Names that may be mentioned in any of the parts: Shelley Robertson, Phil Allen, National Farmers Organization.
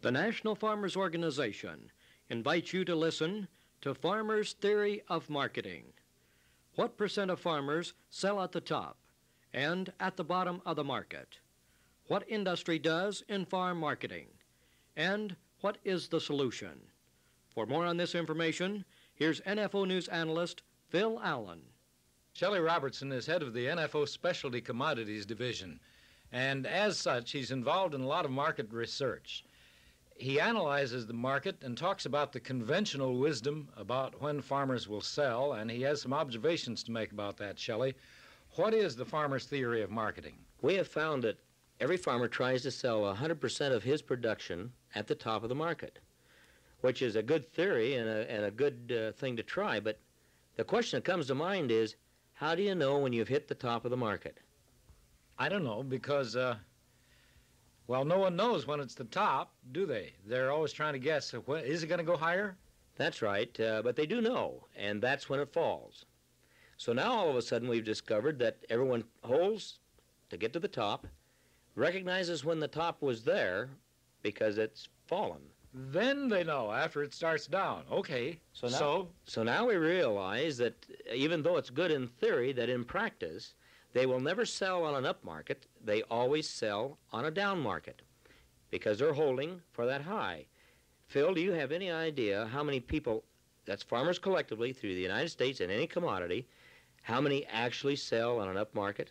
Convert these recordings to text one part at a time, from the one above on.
The National Farmers Organization invites you to listen to Farmers' Theory of Marketing. What percent of farmers sell at the top and at the bottom of the market? What industry does in farm marketing? And what is the solution? For more on this information, here's NFO News analyst Phil Allen. Shelley Robertson is head of the NFO Specialty Commodities Division, and as such, he's involved in a lot of market research. He analyzes the market and talks about the conventional wisdom about when farmers will sell, and he has some observations to make about that. Shelley, what is the farmer's theory of marketing? We have found that every farmer tries to sell 100% of his production at the top of the market, which is a good theory and a good thing to try, but the question that comes to mind is, how do you know when you've hit the top of the market? I don't know, because well, no one knows when it's the top, do they? They're always trying to guess, is it going to go higher? That's right, but they do know, and that's when it falls. So now all of a sudden we've discovered that everyone holds to get to the top, recognizes when the top was there because it's fallen. Then they know after it starts down. Okay, so now we realize that even though it's good in theory, that in practice, they will never sell on an up market. They always sell on a down market because they're holding for that high. Phil, do you have any idea how many people, that's farmers collectively through the United States in any commodity, how many actually sell on an up market?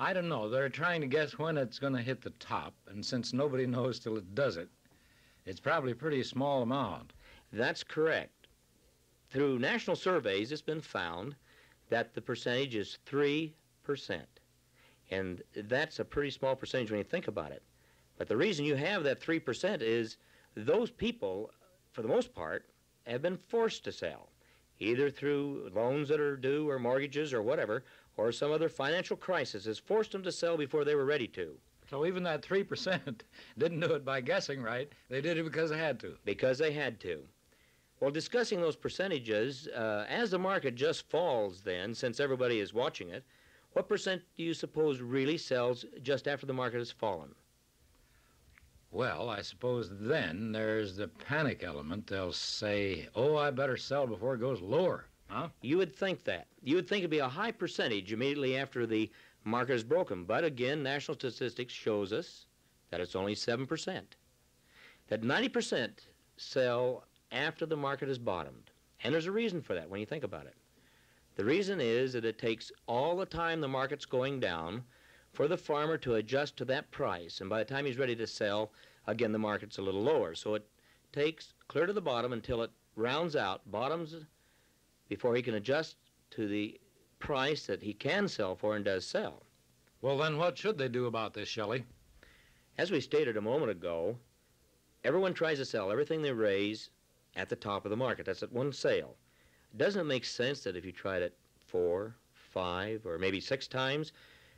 I don't know. They're trying to guess when it's going to hit the top, and since nobody knows till it does it, it's probably a pretty small amount. That's correct. Through national surveys, it's been found that the percentage is 3%. And that's a pretty small percentage when you think about it. But the reason you have that 3% is those people, for the most part, have been forced to sell, either through loans that are due or mortgages or whatever, or some other financial crisis has forced them to sell before they were ready to. So even that 3% didn't do it by guessing, right? They did it because they had to. Because they had to. Well, discussing those percentages, as the market just falls then, since everybody is watching it, what percent do you suppose really sells just after the market has fallen? Well, I suppose then there's the panic element. They'll say, oh, I better sell before it goes lower, huh? You would think that. You would think it'd be a high percentage immediately after the market is broken. But again, national statistics shows us that it's only 7%, that 90% sell after the market has bottomed. And there's a reason for that when you think about it. The reason is that it takes all the time the market's going down for the farmer to adjust to that price. And by the time he's ready to sell, again, the market's a little lower. So it takes clear to the bottom until it rounds out, bottoms, before he can adjust to the price that he can sell for and does sell. Well, then what should they do about this, Shelley? As we stated a moment ago, everyone tries to sell everything they raise at the top of the market. That's at one sale. Doesn't it make sense that if you tried it 4, 5, or maybe 6 times,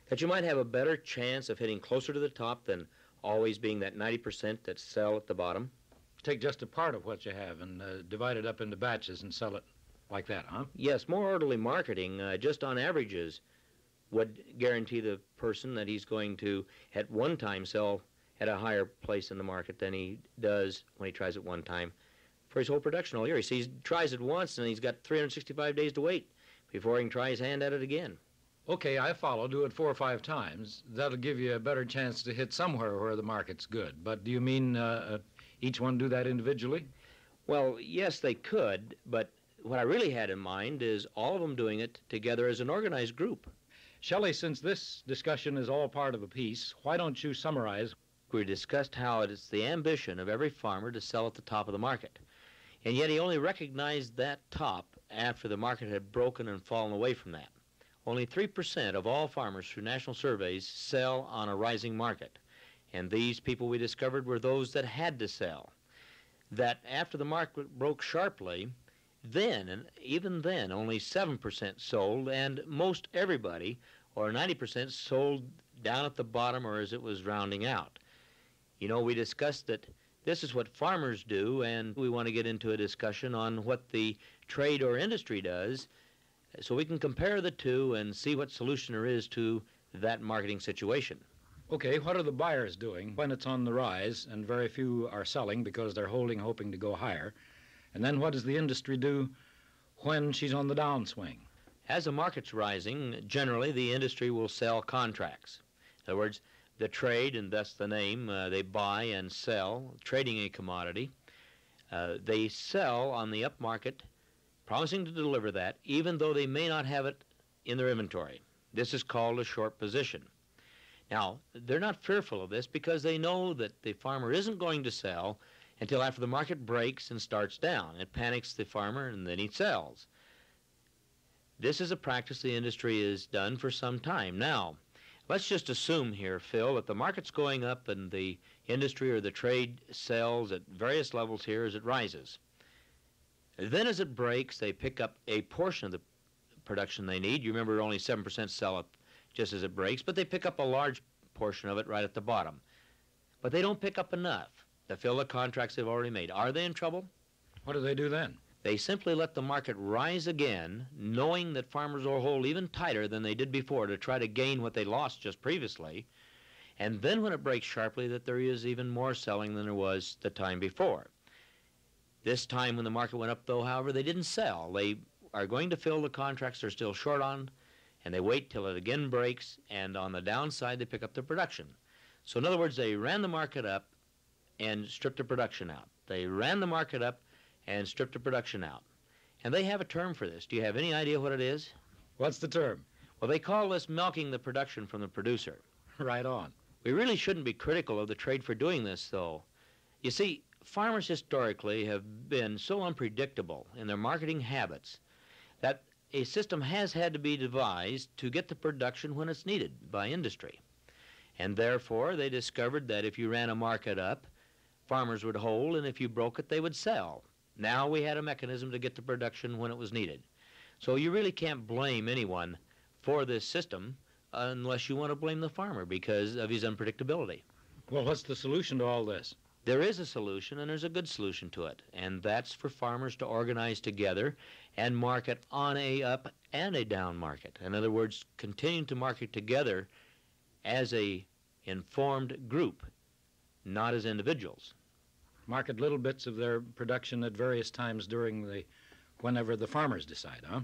that you might have a better chance of hitting closer to the top than always being that 90% that sell at the bottom? Take just a part of what you have and divide it up into batches and sell it like that, huh? Yes, more orderly marketing, just on averages, would guarantee the person that he's going to, at one time, sell at a higher place in the market than he does when he tries it one time for his whole production all year. He sees, tries it once, and he's got 365 days to wait before he can try his hand at it again. Okay, I follow. Do it 4 or 5 times. That'll give you a better chance to hit somewhere where the market's good. But do you mean each one do that individually? Well, yes, they could, but what I really had in mind is all of them doing it together as an organized group. Shelley, since this discussion is all part of a piece, why don't you summarize? We discussed how it's the ambition of every farmer to sell at the top of the market. And yet he only recognized that top after the market had broken and fallen away from that. Only 3% of all farmers through national surveys sell on a rising market. And these people we discovered were those that had to sell. That after the market broke sharply, then, and even then, only 7% sold, and most everybody, or 90%, sold down at the bottom or as it was rounding out. You know, we discussed that this is what farmers do, and we want to get into a discussion on what the trade or industry does so we can compare the two and see what solution there is to that marketing situation. Okay, what are the buyers doing when it's on the rise and very few are selling because they're holding, hoping to go higher? And then what does the industry do when she's on the downswing? As the market's rising, generally the industry will sell contracts. In other words, the trade, and that's the name, they buy and sell, trading a commodity. They sell on the up market, promising to deliver that, even though they may not have it in their inventory. This is called a short position. Now, they're not fearful of this because they know that the farmer isn't going to sell until after the market breaks and starts down. It panics the farmer and then he sells. This is a practice the industry has done for some time. Now, let's just assume here, Phil, that the market's going up and the industry or the trade sells at various levels here as it rises. Then as it breaks, they pick up a portion of the production they need. You remember only 7% sell up just as it breaks, but they pick up a large portion of it right at the bottom. But they don't pick up enough to fill the contracts they've already made. Are they in trouble? What do they do then? They simply let the market rise again, knowing that farmers will hold even tighter than they did before to try to gain what they lost just previously, and then when it breaks sharply that there is even more selling than there was the time before. This time when the market went up, though, however, they didn't sell. They are going to fill the contracts they're still short on, and they wait till it again breaks, and on the downside they pick up the production. So in other words, they ran the market up and stripped the production out. They ran the market up and stripped the production out. And they have a term for this. Do you have any idea what it is? What's the term? Well, they call this milking the production from the producer. Right on. We really shouldn't be critical of the trade for doing this, though. You see, farmers historically have been so unpredictable in their marketing habits that a system has had to be devised to get the production when it's needed by industry. And therefore, they discovered that if you ran a market up, farmers would hold, and if you broke it, they would sell. Now we had a mechanism to get the production when it was needed. So you really can't blame anyone for this system unless you want to blame the farmer because of his unpredictability. Well, what's the solution to all this? There is a solution, and there's a good solution to it, and that's for farmers to organize together and market on a up and a down market. In other words, continuing to market together as a informed group, not as individuals. Market little bits of their production at various times during whenever the farmers decide, huh?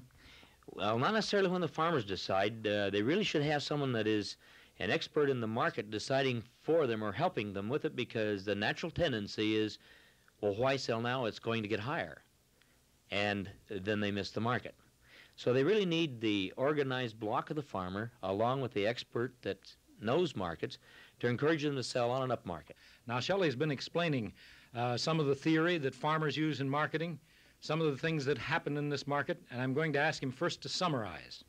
Well, not necessarily when the farmers decide. They really should have someone that is an expert in the market deciding for them or helping them with it, because the natural tendency is, well, why sell now? It's going to get higher. And then they miss the market. So they really need the organized block of the farmer along with the expert that knows markets to encourage them to sell on an up market. Now, Shelley's been explaining some of the theory that farmers use in marketing, some of the things that happen in this market, and I'm going to ask him first to summarize.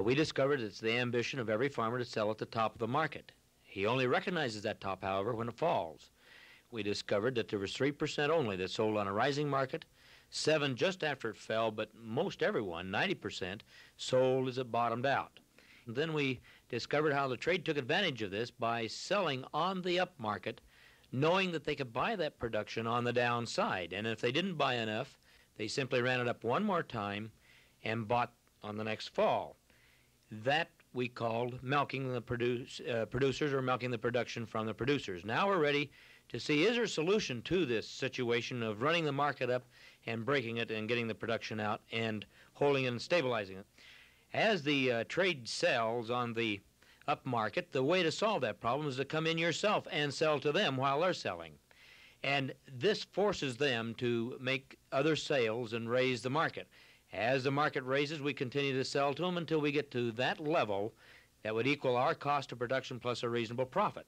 We discovered it's the ambition of every farmer to sell at the top of the market. He only recognizes that top, however, when it falls. We discovered that there was 3% only that sold on a rising market, 7% just after it fell, but most everyone, 90%, sold as it bottomed out. And then we discovered how the trade took advantage of this by selling on the up market, knowing that they could buy that production on the downside. And if they didn't buy enough, they simply ran it up one more time and bought on the next fall. That we called milking the producers or milking the production from the producers. Now we're ready to see, is there a solution to this situation of running the market up and breaking it and getting the production out and holding it and stabilizing it? As the trade sells on the up market, the way to solve that problem is to come in yourself and sell to them while they're selling. And this forces them to make other sales and raise the market. As the market raises, we continue to sell to them until we get to that level that would equal our cost of production plus a reasonable profit.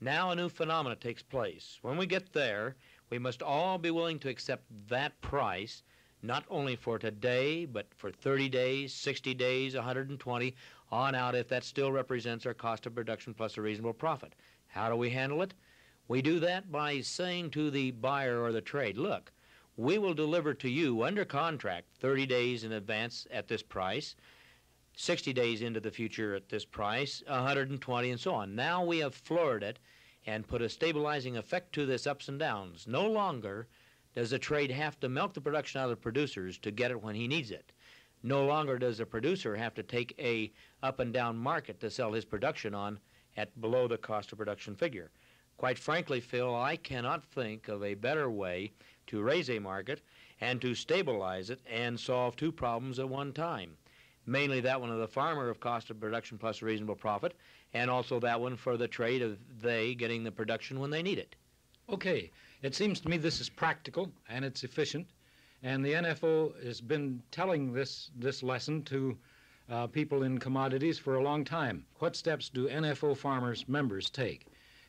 Now a new phenomenon takes place. When we get there, we must all be willing to accept that price, not only for today, but for 30 days, 60 days, 120, on out, if that still represents our cost of production plus a reasonable profit. How do we handle it? We do that by saying to the buyer or the trade, look, we will deliver to you under contract 30 days in advance at this price, 60 days into the future at this price, 120 and so on. Now we have floored it and put a stabilizing effect to this ups and downs. No longer does the trade have to milk the production out of the producers to get it when he needs it. No longer does the producer have to take a up and down market to sell his production on at below the cost of production figure. Quite frankly, Phil, I cannot think of a better way to raise a market and to stabilize it and solve two problems at one time. Mainly that one of the farmer of cost of production plus a reasonable profit, and also that one for the trade of they getting the production when they need it. Okay, it seems to me this is practical and it's efficient, and the NFO has been telling this lesson to people in commodities for a long time. What steps do NFO farmers members take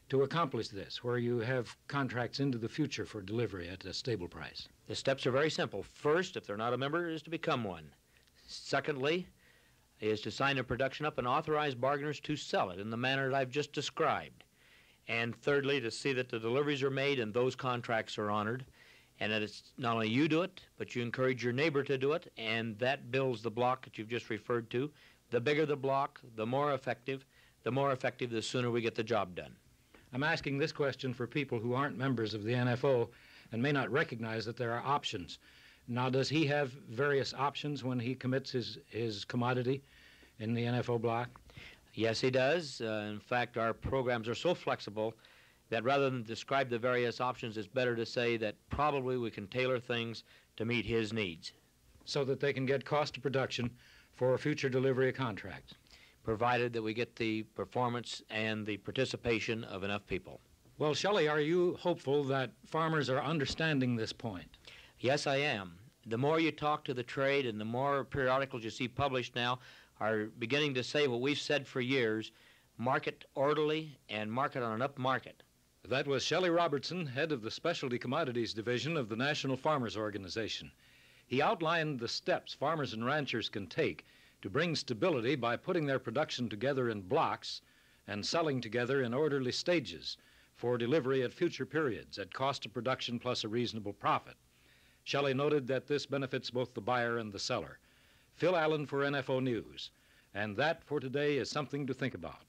to accomplish this, where you have contracts into the future for delivery at a stable price? The steps are very simple. First, if they're not a member, is to become one. Secondly, is to sign a production up and authorize bargainers to sell it in the manner that I've just described. And thirdly, to see that the deliveries are made and those contracts are honored, and that it's not only you do it, but you encourage your neighbor to do it, and that builds the block that you've just referred to. The bigger the block, the more effective, the sooner we get the job done. I'm asking this question for people who aren't members of the NFO and may not recognize that there are options. Now, does he have various options when he commits his commodity in the NFO block? Yes, he does. In fact, our programs are so flexible that rather than describe the various options, it's better to say that probably we can tailor things to meet his needs. So that they can get cost of production for a future delivery of contracts? Provided that we get the performance and the participation of enough people. Well, Shelley, are you hopeful that farmers are understanding this point? Yes, I am. The more you talk to the trade and the more periodicals you see published now are beginning to say what we've said for years, market orderly and market on an up market. That was Shelley Robertson, head of the Specialty Commodities Division of the National Farmers Organization. He outlined the steps farmers and ranchers can take to bring stability by putting their production together in blocks and selling together in orderly stages for delivery at future periods at cost of production plus a reasonable profit. Shelley noted that this benefits both the buyer and the seller. Phil Allen for NFO News. And that for today is something to think about.